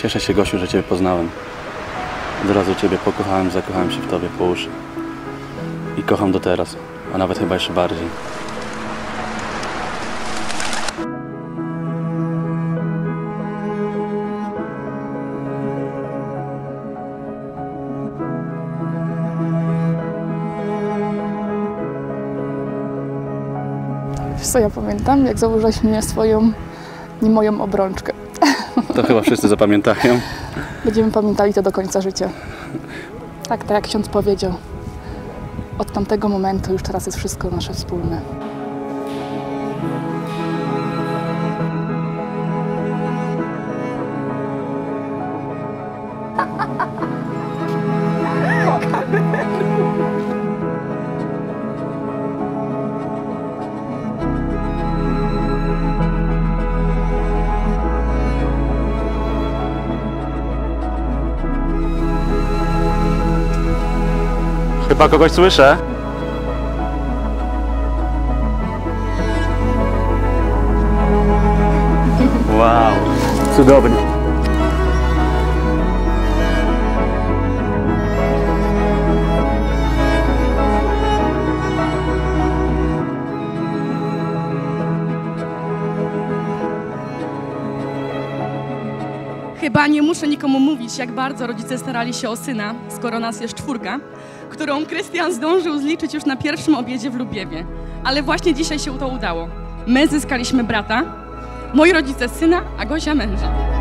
Cieszę się, Gosiu, że Ciebie poznałem. Od razu Ciebie pokochałem, zakochałem się w Tobie po uszy. I kocham do teraz, a nawet chyba jeszcze bardziej. Wiesz co, ja pamiętam, jak założyłaś mnie swoją, nie moją obrączkę. To chyba wszyscy zapamiętają. Będziemy pamiętali to do końca życia. Tak jak ksiądz powiedział. Od tamtego momentu już teraz jest wszystko nasze wspólne. Chyba kogoś słyszę. Wow, cudownie. Chyba nie muszę nikomu mówić, jak bardzo rodzice starali się o syna, skoro nas jest czwórka, którą Krystian zdążył zliczyć już na pierwszym obiedzie w Lubiewie. Ale właśnie dzisiaj się to udało. My zyskaliśmy brata, moi rodzice syna, a Gosia męża.